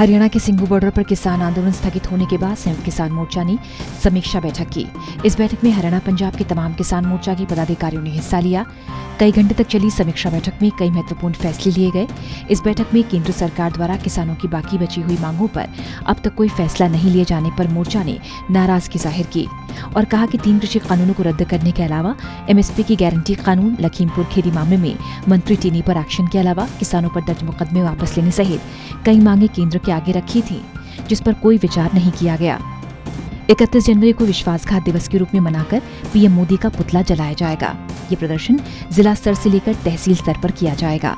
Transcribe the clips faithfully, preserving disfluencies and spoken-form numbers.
हरियाणा के सिंघू बॉर्डर पर किसान आंदोलन स्थगित होने के बाद संयुक्त किसान मोर्चा ने समीक्षा बैठक की। इस बैठक में हरियाणा पंजाब के तमाम किसान मोर्चा के पदाधिकारियों ने हिस्सा लिया। कई घंटे तक चली समीक्षा बैठक में कई महत्वपूर्ण फैसले लिए गए। इस बैठक में केंद्र सरकार द्वारा किसानों की बाकी बची हुई मांगों पर अब तक कोई फैसला नहीं लिए जाने पर मोर्चा ने नाराजगी जाहिर की और कहा कि तीन कृषि कानूनों को रद्द करने के अलावा एमएसपी की गारंटी कानून, लखीमपुर खीरी मामले में मंत्री टीनी पर एक्शन के अलावा किसानों पर दर्ज मुकदमे वापस लेने सहित कई मांगे केंद्र के आगे रखी थी जिस पर कोई विचार नहीं किया गया। इकतीस जनवरी को विश्वासघात दिवस के रूप में मनाकर पीएम मोदी का पुतला जलाया जाएगा। ये प्रदर्शन जिला स्तर से लेकर तहसील स्तर पर किया जाएगा।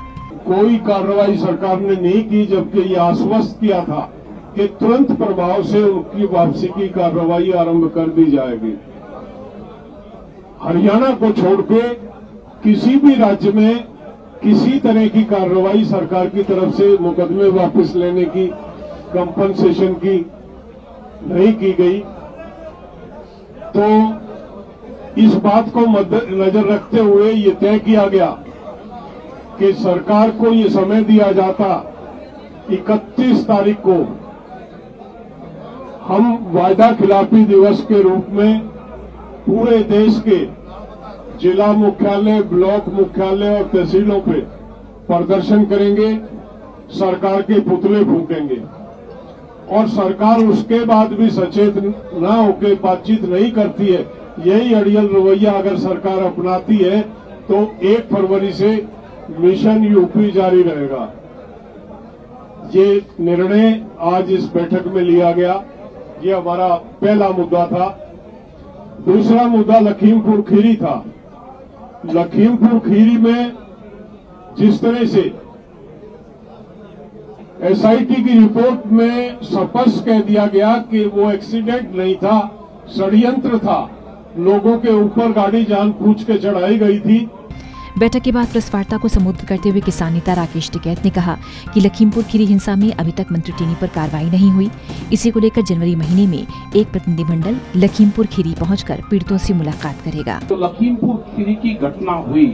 कोई कार्रवाई सरकार ने नहीं की, जबकि ये आश्वस्त किया था कि तुरंत प्रभाव से उनकी वापसी की कार्रवाई आरंभ कर दी जाएगी। हरियाणा को छोड़कर किसी भी राज्य में किसी तरह की कार्रवाई सरकार की तरफ से मुकदमे वापस लेने की, कंपनसेशन की नहीं की गई। तो इस बात को मद्देनजर रखते हुए ये तय किया गया कि सरकार को ये समय दिया जाता इकतीस तारीख को हम वायदा खिलाफी दिवस के रूप में पूरे देश के जिला मुख्यालय, ब्लॉक मुख्यालय और तहसीलों पे प्रदर्शन करेंगे, सरकार के पुतले फूकेंगे और सरकार उसके बाद भी सचेत ना होकर बातचीत नहीं करती है। यही अड़ियल रवैया अगर सरकार अपनाती है तो एक फरवरी से मिशन यूपी जारी रहेगा। ये निर्णय आज इस बैठक में लिया गया। ये हमारा पहला मुद्दा था। दूसरा मुद्दा लखीमपुर खीरी था। लखीमपुर खीरी में जिस तरह से एसआईटी की रिपोर्ट में स्पष्ट कह दिया गया कि वो एक्सीडेंट नहीं था, षड्यंत्र था, लोगों के ऊपर गाड़ी जानबूझ के चढ़ाई गई थी। बैठक के बाद प्रेस वार्ता को संबोधित करते हुए किसान नेता राकेश टिकैत ने कहा कि लखीमपुर खीरी हिंसा में अभी तक मंत्री टीनी पर कार्रवाई नहीं हुई। इसी को लेकर जनवरी महीने में एक प्रतिनिधिमंडल लखीमपुर खीरी पहुंचकर पीड़ितों से मुलाकात करेगा। तो लखीमपुर खीरी की घटना हुई,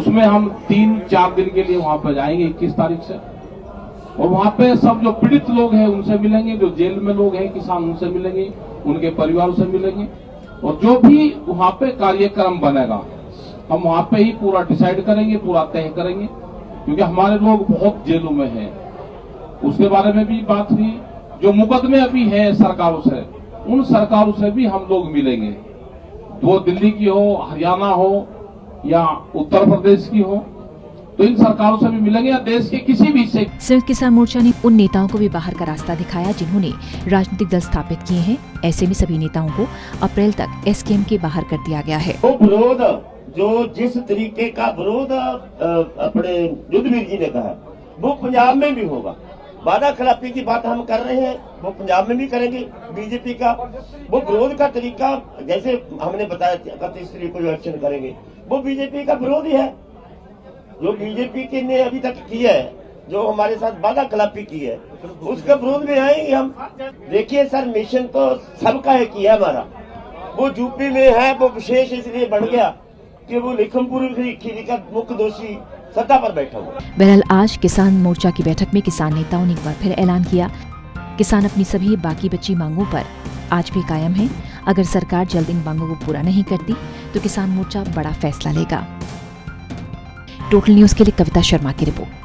उसमें हम तीन चार दिन के लिए वहाँ पर जाएंगे इक्कीस तारीख से, और वहाँ पे सब जो पीड़ित लोग हैं उनसे मिलेंगे, जो जेल में लोग हैं किसान उनसे मिलेंगे, उनके परिवार से मिलेंगे, और जो भी वहाँ पे कार्यक्रम बनेगा हम वहाँ पे ही पूरा डिसाइड करेंगे, पूरा तय करेंगे, क्योंकि हमारे लोग बहुत जेलों में हैं। उसके बारे में भी बात हुई। जो मुकदमे अभी हैं सरकारों से, उन सरकारों से भी हम लोग मिलेंगे, वो दिल्ली की हो, हरियाणा हो या उत्तर प्रदेश की हो, तो इन सरकारों से भी मिलेंगे या देश के किसी भी हिस्से। संयुक्त किसान मोर्चा ने उन नेताओं को भी बाहर का रास्ता दिखाया जिन्होंने राजनीतिक दल स्थापित किए हैं। ऐसे में सभी नेताओं को अप्रैल तक एसकेएम के बाहर कर दिया गया है। वो विरोध जो जिस तरीके का विरोध अपने युद्धवीर जी ने कहा वो पंजाब में भी होगा। वादा खिलाफी की बात हम कर रहे हैं, वो पंजाब में भी करेंगे। बीजेपी का वो विरोध का तरीका, जैसे हमने बताया इकतीस तरीक को एक्शन करेंगे, वो बीजेपी का विरोध ही है। जो बीजेपी के ने अभी तक किया है, जो हमारे साथ वादा खिलाफी की है, उसके विरोध में आएंगे हम। देखिए सर, मिशन तो सबका एक ही है हमारा। वो यूपी में है, वो विशेष इसलिए बढ़ गया कि वो लखीमपुर खीरी का मुख्य दोषी सत्ता पर बैठा हुआ। बहरहाल आज किसान मोर्चा की बैठक में किसान नेताओं ने एक बार फिर ऐलान किया, किसान अपनी सभी बाकी बची मांगों पर आज भी कायम है। अगर सरकार जल्द इन मांगों को पूरा नहीं करती तो किसान मोर्चा बड़ा फैसला लेगा। टोटल न्यूज के लिए कविता शर्मा की रिपोर्ट।